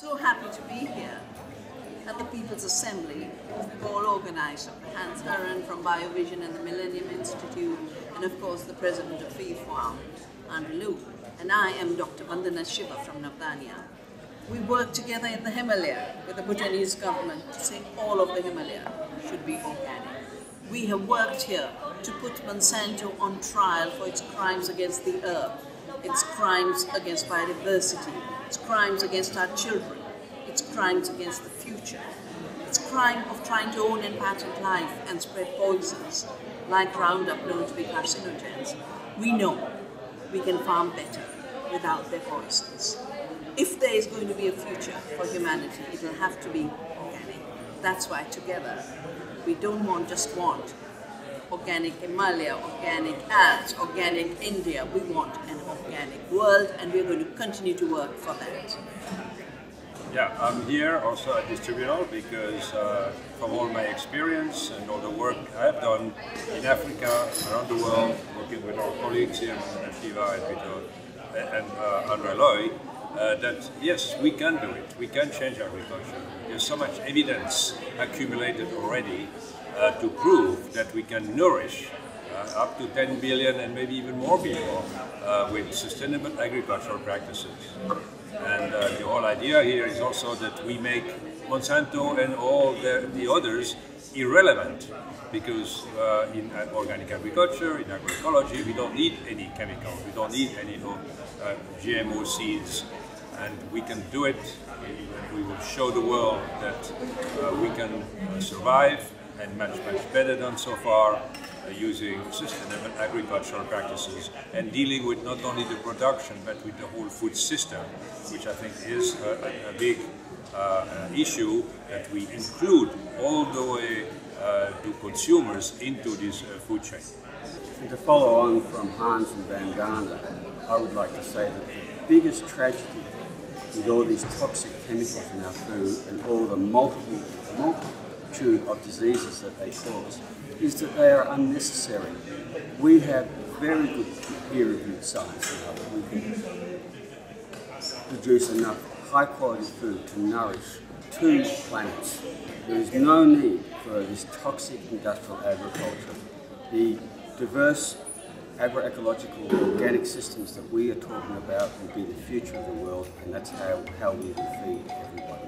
So happy to be here at the People's Assembly of Paul Organizer, Hans Herren from Biovision and the Millennium Institute, and of course the president of IFOAM, Andre Leu. And I am Dr. Vandana Shiva from Navdanya. We work together in the Himalaya with the Bhutanese government to say all of the Himalaya should be organic. We have worked here to put Monsanto on trial for its crimes against the earth, its crimes against biodiversity, its crimes against our children, its crimes against the future, its crime of trying to own and patent life and spread poisons like Roundup, known to be carcinogens. We know we can farm better without their poisons. If there is going to be a future for humanity, it will have to be organic. That's why together we don't just want organic Himalaya, organic Alps, organic India. We want an organic world, and we're going to continue to work for that. Yeah, I'm here also at this tribunal because from all my experience and all the work I have done in Africa, around the world, working with our colleagues here, Shiva and Vito and Andre Leu, that yes, we can do it. We can change agriculture. There's so much evidence accumulated already to prove that we can nourish up to 10 billion and maybe even more people with sustainable agricultural practices. And the whole idea here is also that we make Monsanto and all the others irrelevant, because in organic agriculture, in agroecology, we don't need any chemicals, we don't need any GMO seeds, and we can do it. We will show the world that we can survive and much better than so far using sustainable agricultural practices and dealing with not only the production but with the whole food system, which I think is a big issue, that we include all the way to consumers into this food chain. And to follow on from Hans and Vandana, I would like to say that the biggest tragedy with all these toxic chemicals in our food and all the multitude of diseases that they cause is that they are unnecessary. We have very good peer-reviewed science now that we can produce enough high-quality food to nourish two planets. There is no need for this toxic industrial agriculture. The diverse agroecological organic systems that we are talking about will be the future of the world, and that's how we will feed everybody.